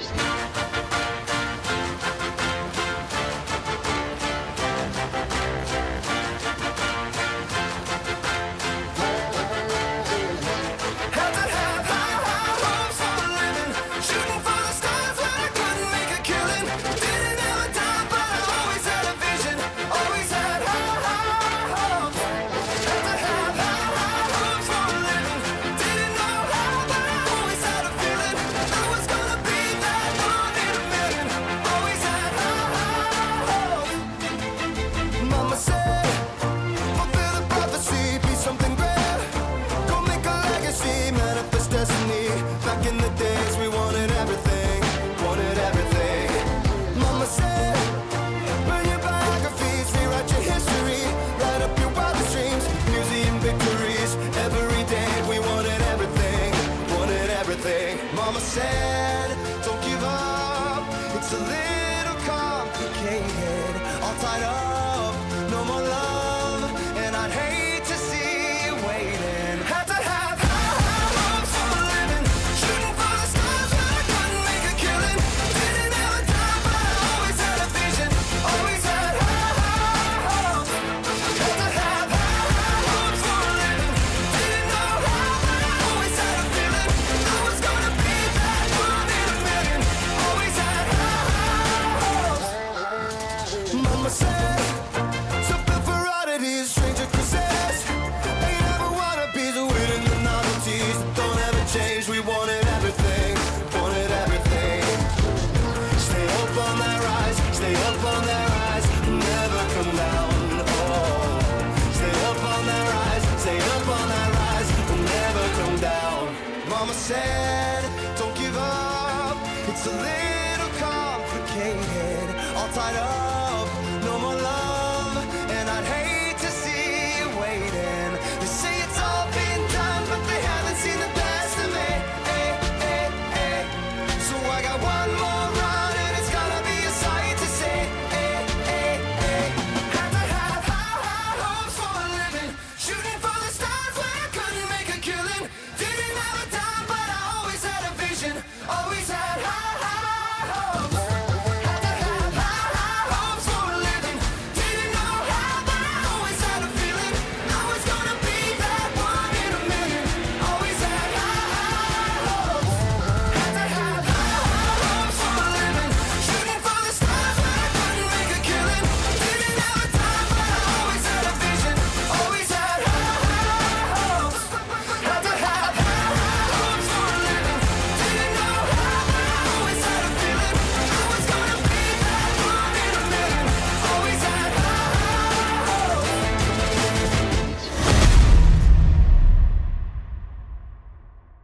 Mama said, don't give up, it's a little complicated, all tied up, no more love, and I'd hate to see you waiting. Had to have high hopes for a living, shooting for the stars when I couldn't make a killing. Didn't have a time, but I always had a vision, always had high hopes. Had to have high hopes for a living, didn't know how, but I always had a feeling I was gonna be. Mama said, something for oddities, stranger crusades. Ain't ever wanna be the winning the novelties that don't ever change. We wanted everything, wanted everything. Stay up on that rise, stay up on that rise, never come down, oh. Stay up on that rise, stay up on that rise, never come down. Mama said, don't give up, it's a little complicated, all tied up. Always had high